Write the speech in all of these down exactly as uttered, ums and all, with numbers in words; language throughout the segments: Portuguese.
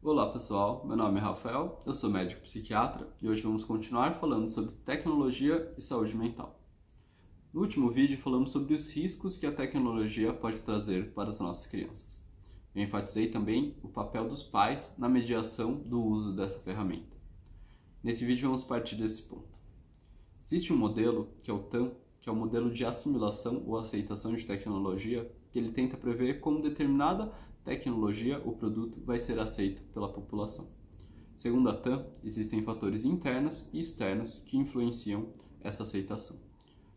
Olá pessoal, meu nome é Rafael, eu sou médico psiquiatra e hoje vamos continuar falando sobre tecnologia e saúde mental. No último vídeo falamos sobre os riscos que a tecnologia pode trazer para as nossas crianças. Eu enfatizei também o papel dos pais na mediação do uso dessa ferramenta. Nesse vídeo vamos partir desse ponto. Existe um modelo, que é o TAM, que é o modelo de assimilação ou aceitação de tecnologia, que ele tenta prever como determinada tecnologia ou produto vai ser aceito pela população. Segundo a TAM, existem fatores internos e externos que influenciam essa aceitação.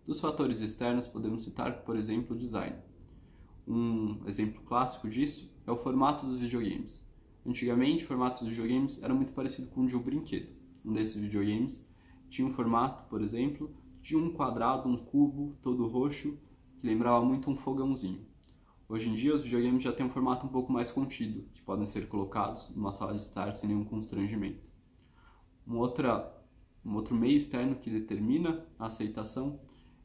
Dos fatores externos podemos citar, por exemplo, o design. Um exemplo clássico disso é o formato dos videogames. Antigamente, o formato dos videogames era muito parecido com o de um brinquedo. Um desses videogames tinha um formato, por exemplo, de um quadrado, um cubo, todo roxo, que lembrava muito um fogãozinho. Hoje em dia, os videogames já têm um formato um pouco mais contido, que podem ser colocados numa sala de estar sem nenhum constrangimento. Um, outra, um outro meio externo que determina a aceitação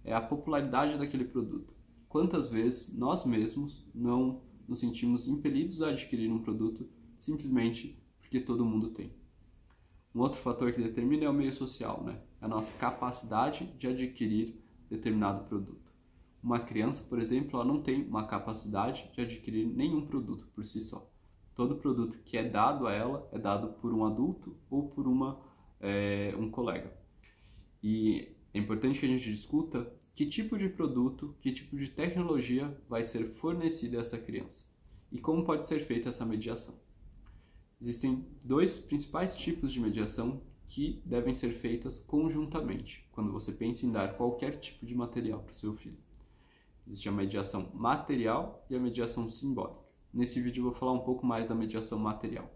é a popularidade daquele produto. Quantas vezes nós mesmos não nos sentimos impelidos a adquirir um produto simplesmente porque todo mundo tem. Um outro fator que determina é o meio social, né? A nossa capacidade de adquirir determinado produto. Uma criança, por exemplo, ela não tem uma capacidade de adquirir nenhum produto por si só. Todo produto que é dado a ela é dado por um adulto ou por uma, é, um colega. E é importante que a gente discuta que tipo de produto, que tipo de tecnologia vai ser fornecida a essa criança e como pode ser feita essa mediação. Existem dois principais tipos de mediação que devem ser feitas conjuntamente quando você pensa em dar qualquer tipo de material para o seu filho. Existe a mediação material e a mediação simbólica. Nesse vídeo eu vou falar um pouco mais da mediação material.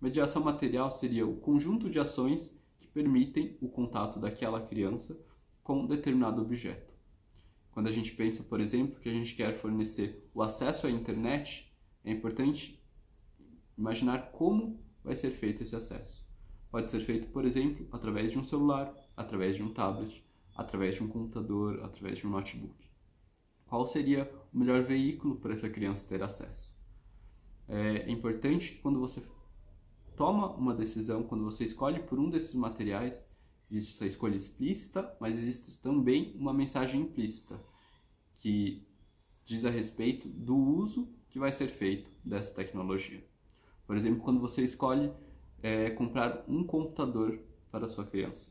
Mediação material seria o conjunto de ações que permitem o contato daquela criança com um determinado objeto. Quando a gente pensa, por exemplo, que a gente quer fornecer o acesso à internet, é importante imaginar como vai ser feito esse acesso. Pode ser feito, por exemplo, através de um celular, através de um tablet, através de um computador, através de um notebook. Qual seria o melhor veículo para essa criança ter acesso? É importante que quando você toma uma decisão, quando você escolhe por um desses materiais, existe essa escolha explícita, mas existe também uma mensagem implícita, que diz a respeito do uso que vai ser feito dessa tecnologia. Por exemplo, quando você escolhe é, comprar um computador para a sua criança.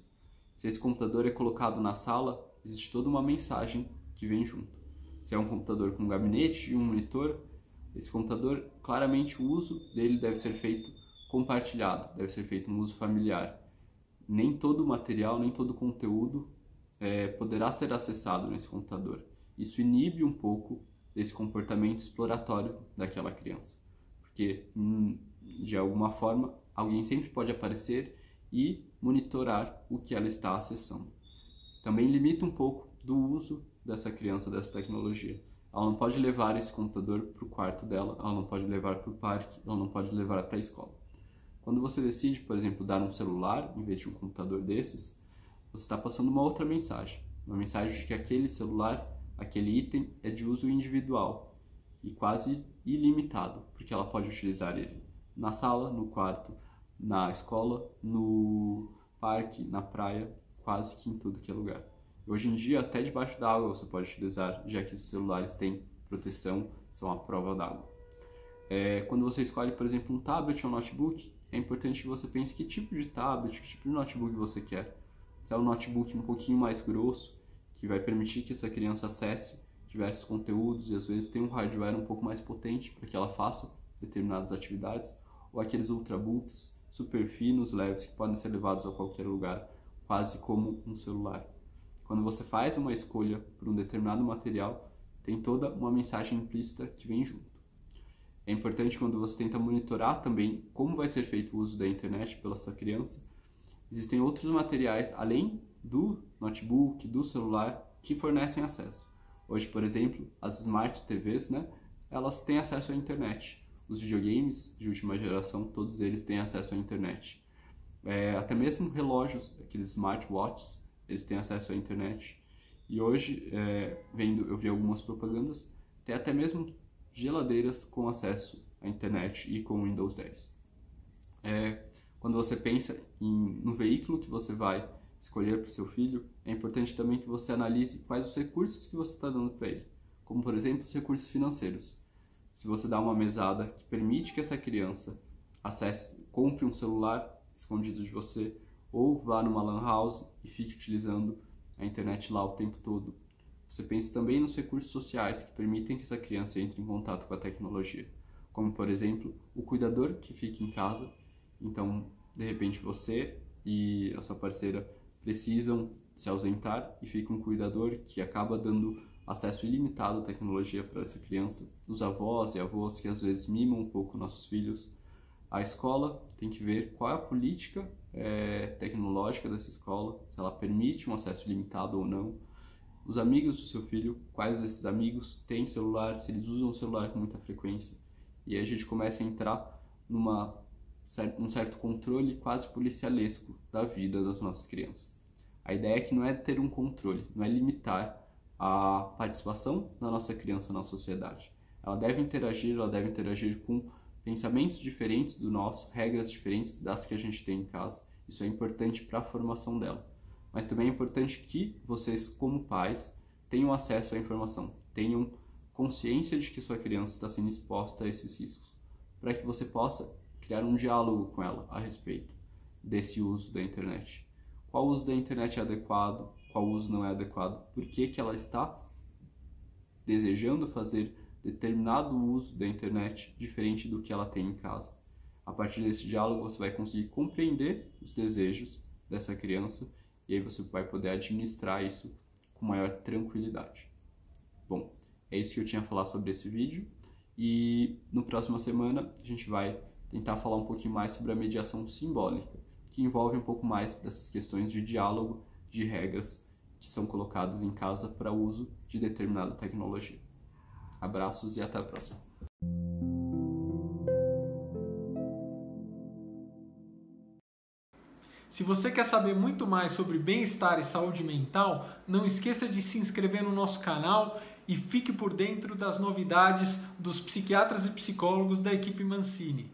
Se esse computador é colocado na sala, existe toda uma mensagem que vem junto. Se é um computador com um gabinete e um monitor, esse computador, claramente o uso dele deve ser feito compartilhado, deve ser feito um uso familiar. Nem todo o material, nem todo o conteúdo é, poderá ser acessado nesse computador. Isso inibe um pouco desse comportamento exploratório daquela criança, porque de alguma forma alguém sempre pode aparecer e monitorar o que ela está acessando. Também limita um pouco do uso dessa criança, dessa tecnologia. Ela não pode levar esse computador para o quarto dela, ela não pode levar para o parque, ela não pode levar para a escola. Quando você decide, por exemplo, dar um celular em vez de um computador desses, você está passando uma outra mensagem, uma mensagem de que aquele celular, aquele item é de uso individual e quase ilimitado, porque ela pode utilizar ele na sala, no quarto, na escola, no parque, na praia, quase que em tudo que é lugar. Hoje em dia, até debaixo da água você pode utilizar, já que esses celulares têm proteção, são à prova d'água. É, quando você escolhe, por exemplo, um tablet ou um notebook, é importante que você pense que tipo de tablet, que tipo de notebook você quer. Se é um notebook um pouquinho mais grosso, que vai permitir que essa criança acesse diversos conteúdos e às vezes tem um hardware um pouco mais potente para que ela faça determinadas atividades, ou aqueles ultrabooks super finos, leves, que podem ser levados a qualquer lugar, quase como um celular. Quando você faz uma escolha por um determinado material, tem toda uma mensagem implícita que vem junto. É importante quando você tenta monitorar também como vai ser feito o uso da internet pela sua criança. Existem outros materiais, além do notebook, do celular, que fornecem acesso. Hoje, por exemplo, as Smart T Vs, né, elas têm acesso à internet. Os videogames de última geração, todos eles têm acesso à internet. É, até mesmo relógios, aqueles smartwatches, eles têm acesso à internet. E hoje, é, vendo, eu vi algumas propagandas, tem até mesmo geladeiras com acesso à internet e com Windows dez. é, quando você pensa em, no veículo que você vai escolher para o seu filho, é importante também que você analise quais os recursos que você está dando para ele, como por exemplo os recursos financeiros. Se você dá uma mesada que permite que essa criança acesse, compre um celular escondido de você, ou vá numa lan house e fique utilizando a internet lá o tempo todo. Você pensa também nos recursos sociais que permitem que essa criança entre em contato com a tecnologia, como por exemplo o cuidador que fica em casa. Então, de repente você e a sua parceira precisam se ausentar e fica um cuidador que acaba dando acesso ilimitado à tecnologia para essa criança. Os avós e avós que às vezes mimam um pouco nossos filhos. A escola tem que ver qual é a política é, tecnológica dessa escola, se ela permite um acesso limitado ou não. Os amigos do seu filho, quais desses amigos têm celular, se eles usam o celular com muita frequência. E aí a gente começa a entrar numa, um certo controle quase policialesco da vida das nossas crianças. A ideia é que não é ter um controle, não é limitar a participação da nossa criança na sociedade. Ela deve interagir, ela deve interagir com pensamentos diferentes do nosso, regras diferentes das que a gente tem em casa. Isso é importante para a formação dela. Mas também é importante que vocês, como pais, tenham acesso à informação, tenham consciência de que sua criança está sendo exposta a esses riscos, para que você possa criar um diálogo com ela a respeito desse uso da internet. Qual uso da internet é adequado, qual uso não é adequado, por que que ela está desejando fazer determinado uso da internet diferente do que ela tem em casa. A partir desse diálogo você vai conseguir compreender os desejos dessa criança e aí você vai poder administrar isso com maior tranquilidade. Bom, é isso que eu tinha a falar sobre esse vídeo e na próxima semana a gente vai tentar falar um pouquinho mais sobre a mediação simbólica, que envolve um pouco mais dessas questões de diálogo, de regras que são colocadas em casa para o uso de determinada tecnologia. Abraços e até a próxima! Se você quer saber muito mais sobre bem-estar e saúde mental, não esqueça de se inscrever no nosso canal e fique por dentro das novidades dos psiquiatras e psicólogos da Equipe Mancini.